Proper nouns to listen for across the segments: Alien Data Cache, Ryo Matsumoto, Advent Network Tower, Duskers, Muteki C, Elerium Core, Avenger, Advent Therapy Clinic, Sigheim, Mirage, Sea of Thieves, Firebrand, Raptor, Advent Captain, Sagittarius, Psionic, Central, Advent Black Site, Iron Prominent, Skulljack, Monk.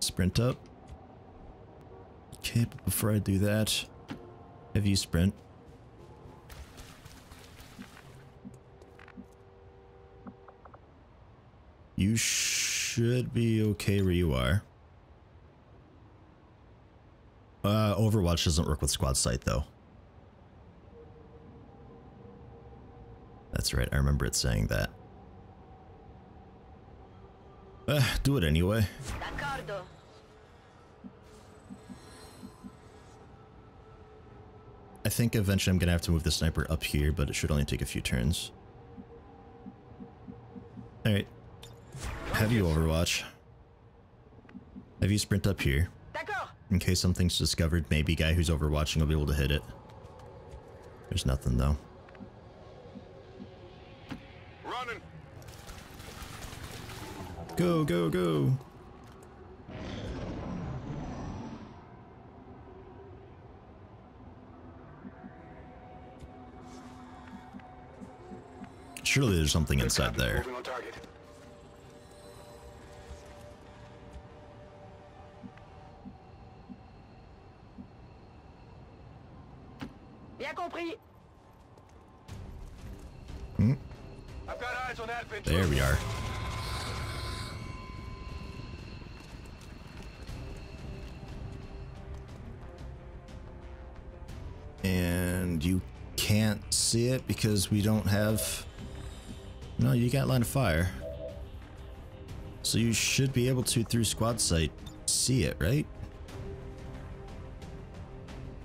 Sprint up. Okay, but before I do that, have you sprint. You should be okay where you are. Overwatch doesn't work with squad sight though. That's right, I remember it saying that. Do it anyway. D'accordo. I think eventually I'm gonna have to move the sniper up here, but it should only take a few turns. Alright. Have you overwatch? Have you sprint up here? In case something's discovered, maybe guy who's overwatching will be able to hit it. There's nothing though. Running. Go, go, go. Surely there's something good inside copy. There. There we are. And you can't see it because we don't have... No, you got line of fire. So you should be able to, through squad sight, see it, right?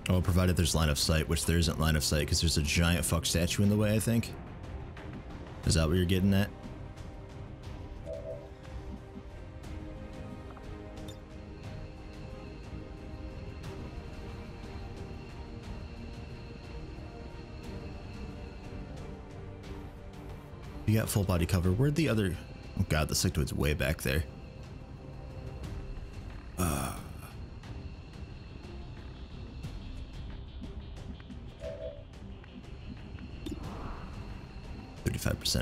Oh, provided there's line of sight, which there isn't line of sight because there's a giant fuck statue in the way, I think. Is that what you're getting at? You got full body cover. Where'd the other... Oh god, the sectoid's way back there.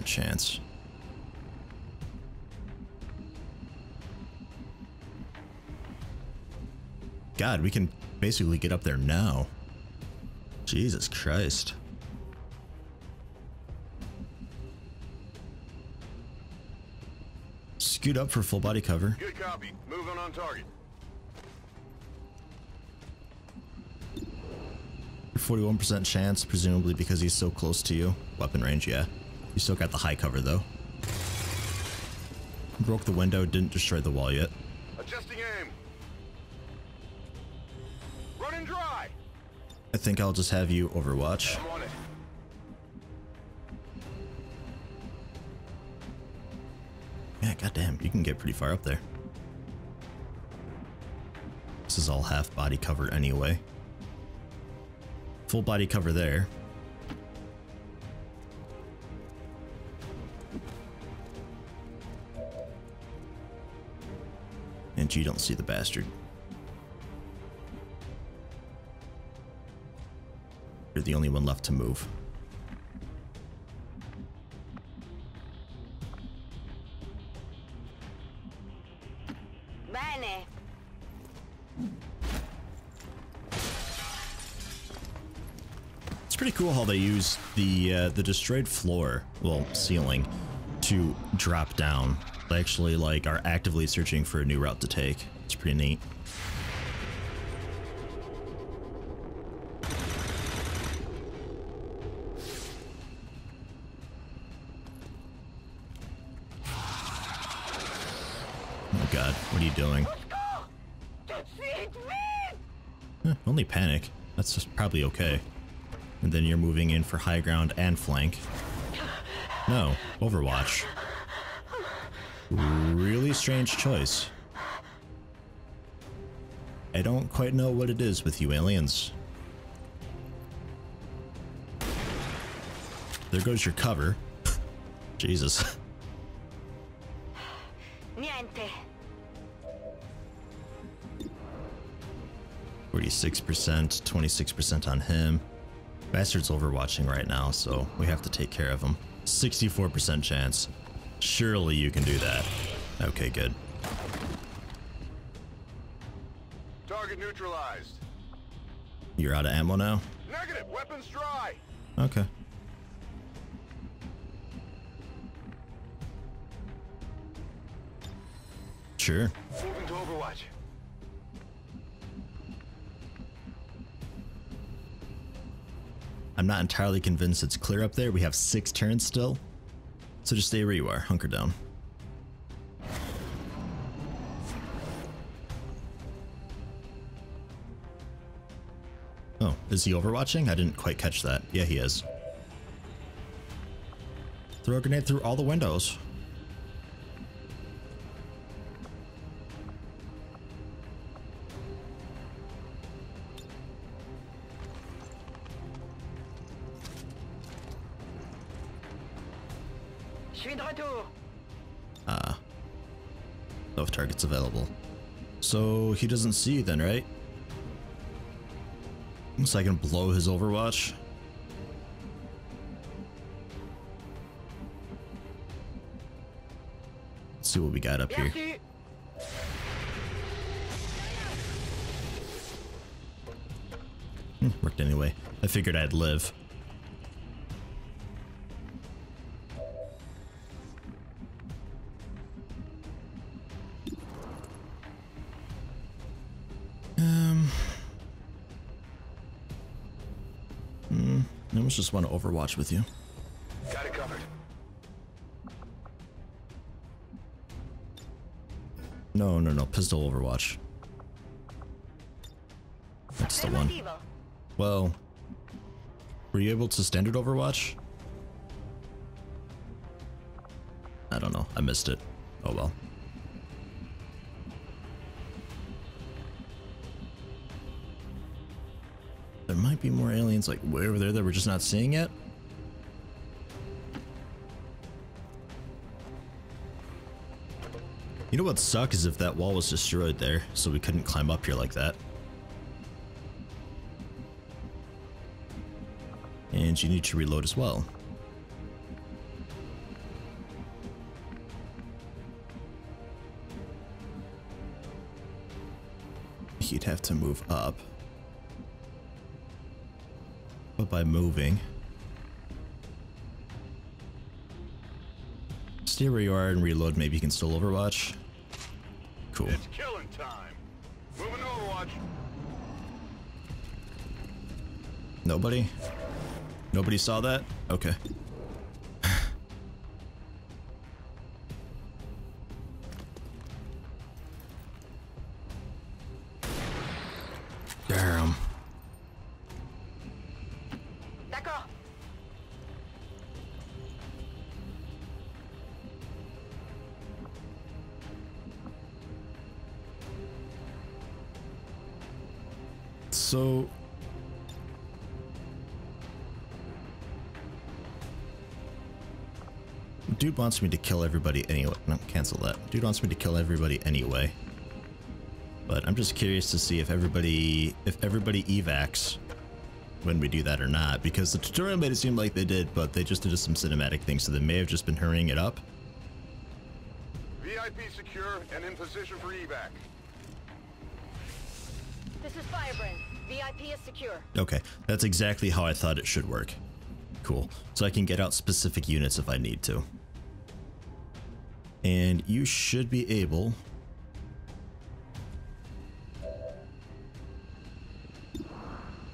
Chance. God, we can basically get up there now. Jesus Christ. Scoot up for full body cover. Good copy. Moving on target. Your 41% chance, presumably because he's so close to you. Weapon range, yeah. You still got the high cover though. Broke the window, didn't destroy the wall yet. Adjusting aim. Running dry. I think I'll just have you overwatch. Yeah, goddamn, you can get pretty far up there. This is all half body cover anyway. Full body cover there. And you don't see the bastard. You're the only one left to move. Bene. It's pretty cool how they use the destroyed floor, well, ceiling, to drop down. Actually, like, are actively searching for a new route to take. It's pretty neat. Oh god, what are you doing? Only panic. That's just probably okay. And then you're moving in for high ground and flank. No, overwatch. Really strange choice. I don't quite know what it is with you aliens. There goes your cover. Jesus. Niente. 46%, 26% on him. Bastard's overwatching right now, so we have to take care of him. 64% chance. Surely you can do that. Okay, good. Target neutralized. You're out of ammo now? Negative. Weapons dry. Okay. Sure. Moving to Overwatch. I'm not entirely convinced it's clear up there. We have 6 turns still. So just stay where you are. Hunker down. Oh, is he overwatching? I didn't quite catch that. Yeah, he is. Throw a grenade through all the windows. Ah. No targets available. So he doesn't see you then, right? So I can blow his Overwatch. Let's see what we got up here. Worked anyway. I figured I'd live. I almost just want to overwatch with you. Got it covered. No, no, no. Pistol overwatch. That's the one. Well, were you able to standard overwatch? I don't know. I missed it. Oh well. There might be more aliens like way over there that we're just not seeing yet. You know what sucks is if that wall was destroyed there, so we couldn't climb up here like that. And you need to reload as well. He'd have to move up. But by moving, stay where you are and reload. Maybe you can still overwatch. Cool. It's killing time. Moving to overwatch. Nobody? Nobody saw that? Okay. Damn. So dude wants me to kill everybody anyway. No, cancel that. Dude wants me to kill everybody anyway. But I'm just curious to see if everybody evacs when we do that or not, because the tutorial made it seem like they did, but they just did some cinematic things, so they may have just been hurrying it up. VIP secure and in position for evac. This is Firebrand. VIP is secure. Okay, that's exactly how I thought it should work. Cool. So I can get out specific units if I need to. And you should be able...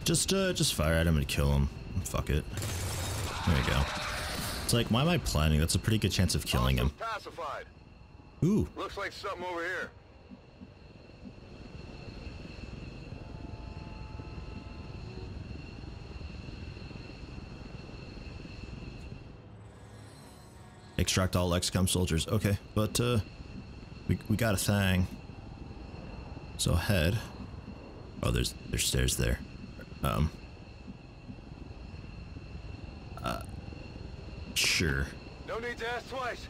Just fire at him and kill him. Fuck it. There we go. It's like, why am I planning? That's a pretty good chance of killing him. Pacified. Ooh. Looks like something over here. Extract all XCOM soldiers. Okay, but we got a thing. So head. Oh, there's stairs there. Sure. No need to ask twice.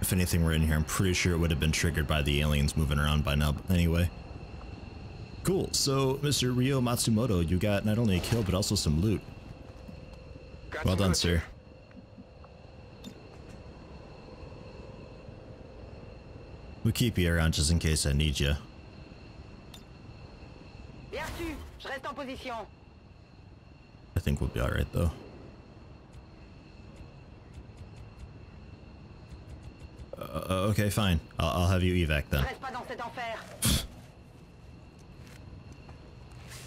If anything were in here, I'm pretty sure it would have been triggered by the aliens moving around by now. But anyway. Cool. So, Mr. Ryo Matsumoto, you got not only a kill but also some loot. Well done, sir. We'll keep you around just in case I need you. I think we'll be alright though. Okay, fine. I'll have you evac then.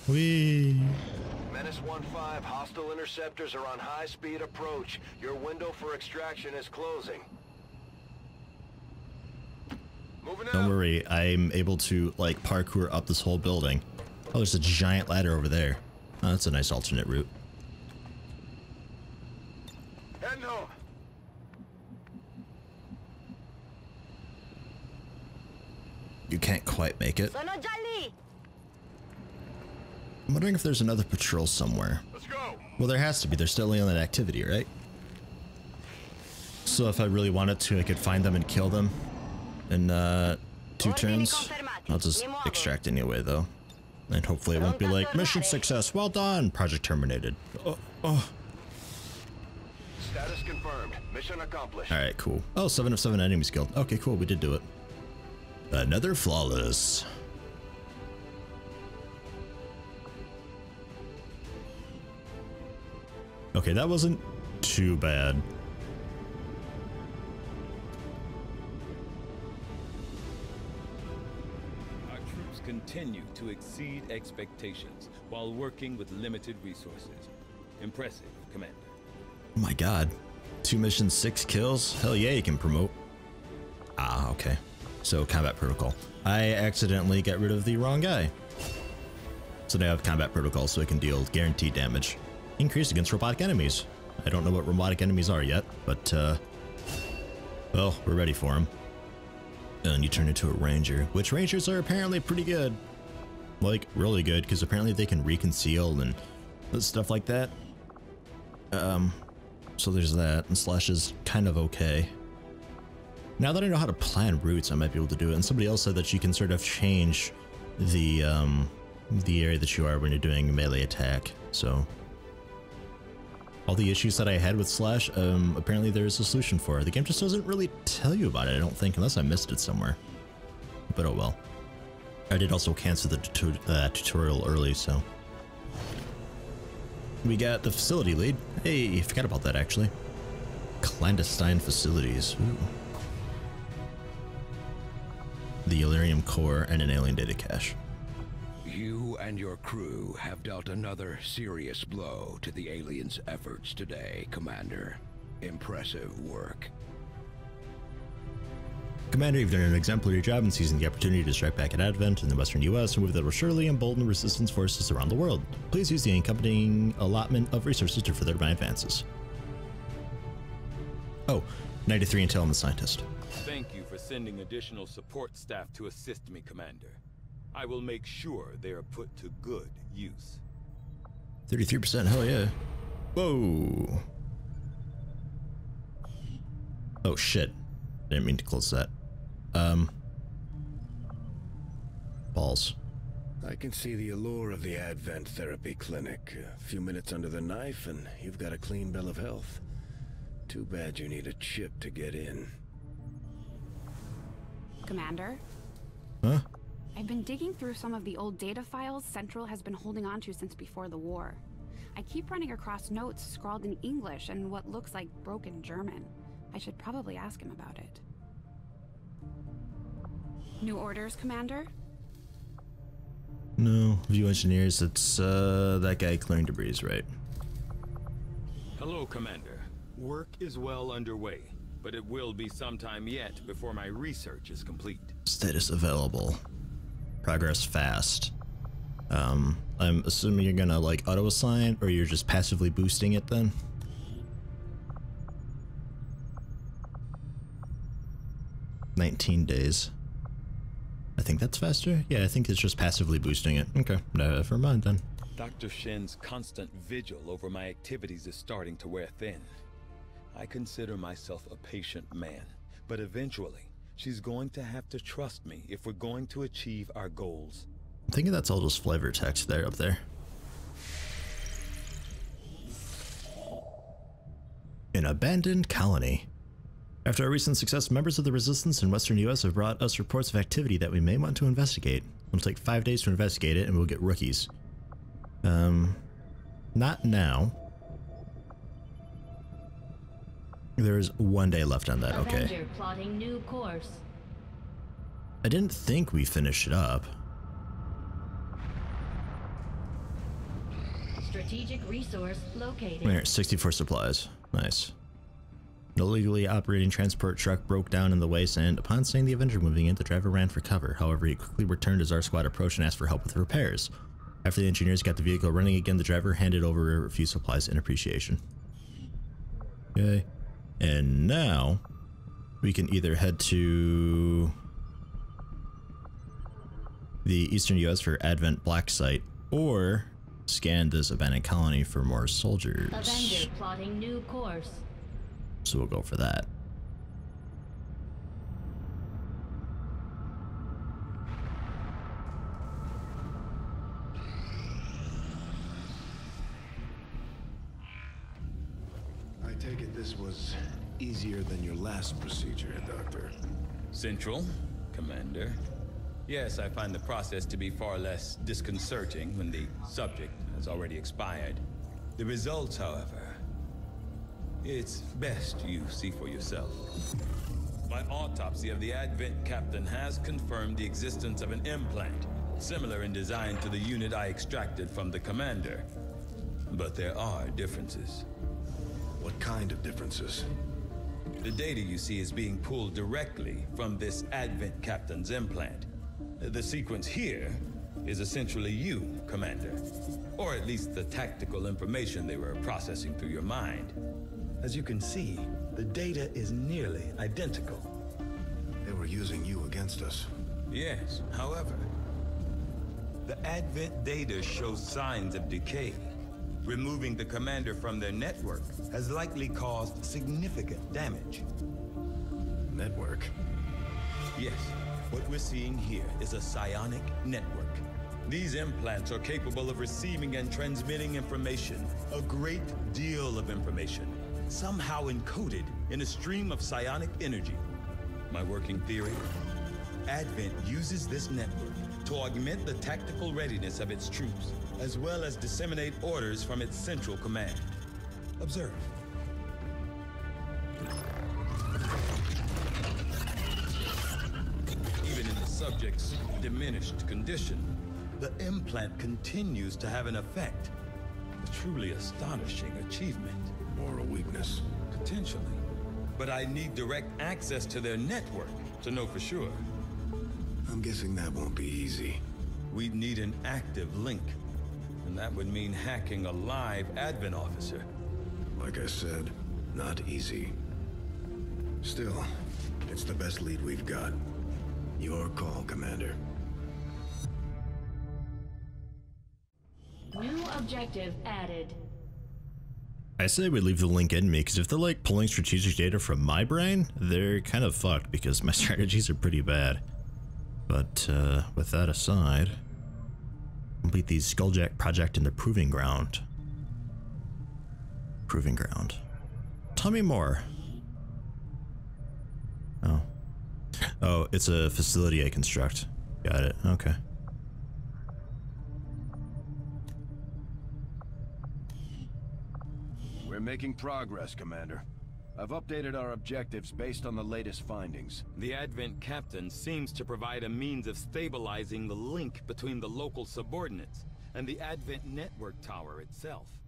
Wee. Menace 1-5, hostile interceptors are on high-speed approach. Your window for extraction is closing. Don't worry, I'm able to, like, parkour up this whole building. Oh, there's a giant ladder over there. Oh, that's a nice alternate route. You can't quite make it. I'm wondering if there's another patrol somewhere. Let's go. Well, there has to be. They're still alien activity, right? So if I really wanted to, I could find them and kill them in 2 turns. I'll just extract anyway, though. And hopefully it won't be like, mission success, well done, project terminated. Oh. Status confirmed. Mission accomplished. All right, cool. Oh, 7 of 7 enemies killed. Okay, cool. We did do it. Another flawless. Okay, that wasn't too bad. Our troops continue to exceed expectations while working with limited resources. Impressive, Commander. Oh my god. 2 missions, 6 kills? Hell yeah, you can promote. Ah, okay. So, combat protocol. I accidentally got rid of the wrong guy. So now I have combat protocol so I can deal guaranteed damage. Increased against robotic enemies. I don't know what robotic enemies are yet, but, well, we're ready for them. And you turn into a ranger, which rangers are apparently pretty good. Like, really good, because apparently they can reconceal and stuff like that. So there's that, and Slash is kind of okay. Now that I know how to plan routes, I might be able to do it. And somebody else said that you can sort of change the area that you are when you're doing melee attack. So all the issues that I had with Slash, apparently there is a solution for it. The game just doesn't really tell you about it, I don't think, unless I missed it somewhere. But oh well. I did also cancel the tutorial early, so we got the facility lead. Hey, I forgot about that actually. Clandestine facilities. Ooh. The Elerium Core and an Alien Data Cache. You and your crew have dealt another serious blow to the aliens' efforts today, Commander. Impressive work. Commander, you've done an exemplary job in seizing the opportunity to strike back at Advent in the western U.S. and move that will surely embolden resistance forces around the world. Please use the accompanying allotment of resources to further my advances. Oh, 93 intel on the scientist. Thank you for sending additional support staff to assist me, Commander. I will make sure they are put to good use. 33%, hell yeah. Whoa. Oh shit. Didn't mean to close that. Balls. I can see the allure of the Advent Therapy Clinic. A few minutes under the knife and you've got a clean bill of health. Too bad you need a chip to get in. Commander? Huh? I've been digging through some of the old data files Central has been holding on to since before the war. I keep running across notes scrawled in English and what looks like broken German. I should probably ask him about it. New orders, Commander? No. View engineers, it's that guy clearing debris, right? Hello, Commander. Work is well underway. But it will be some time yet before my research is complete. Status available. Progress fast. I'm assuming you're gonna like auto-assign or you're just passively boosting it then? "19 days." I think that's faster? Yeah, I think it's just passively boosting it. Okay, never mind then. Dr. Shen's constant vigil over my activities is starting to wear thin. I consider myself a patient man, but eventually, she's going to have to trust me if we're going to achieve our goals. I'm thinking that's all just flavor text there, up there. An abandoned colony. After our recent success, members of the Resistance in Western US have brought us reports of activity that we may want to investigate. It'll take 5 days to investigate it, and we'll get rookies. Not now. There's 1 day left on that, okay. Avenger plotting new course. I didn't think we finished it up. Strategic resource located. There, 64 supplies. Nice. An illegally operating transport truck broke down in the waste, and upon seeing the Avenger moving in, the driver ran for cover. However, he quickly returned as our squad approached and asked for help with repairs. After the engineers got the vehicle running again, the driver handed over a few supplies in appreciation. Okay. And now, we can either head to the Eastern U.S. for Advent Black Site, or scan this abandoned colony for more soldiers. Avenger plotting new course. So we'll go for that. I take it this was easier than your last procedure, Doctor. Central, Commander. Yes, I find the process to be far less disconcerting when the subject has already expired. The results, however, it's best you see for yourself. My autopsy of the Advent Captain has confirmed the existence of an implant, similar in design to the unit I extracted from the Commander. But there are differences. What kind of differences? The data you see is being pulled directly from this Advent Captain's implant. The sequence here is essentially you, Commander. Or at least the tactical information they were processing through your mind. As you can see, the data is nearly identical. They were using you against us. Yes, however, the Advent data shows signs of decay. Removing the Commander from their network has likely caused significant damage. Network? Yes, what we're seeing here is a psionic network. These implants are capable of receiving and transmitting information, a great deal of information, somehow encoded in a stream of psionic energy. My working theory? Advent uses this network to augment the tactical readiness of its troops, as well as disseminate orders from its central command. Observe. Even in the subject's diminished condition, the implant continues to have an effect. A truly astonishing achievement. Or a weakness. Potentially. But I need direct access to their network to know for sure. I'm guessing that won't be easy. We'd need an active link. And that would mean hacking a live Advent officer. Like I said, not easy. Still, it's the best lead we've got. Your call, Commander. New objective added. I say we leave the link in me, because if they're like pulling strategic data from my brain, they're kind of fucked because my strategies are pretty bad. But with that aside, complete the Skulljack project in the Proving Ground. Proving Ground. Tell me more. Oh. Oh, it's a facility I construct. Got it. Okay. Making progress, Commander. I've updated our objectives based on the latest findings. The Advent Captain seems to provide a means of stabilizing the link between the local subordinates and the Advent Network Tower itself.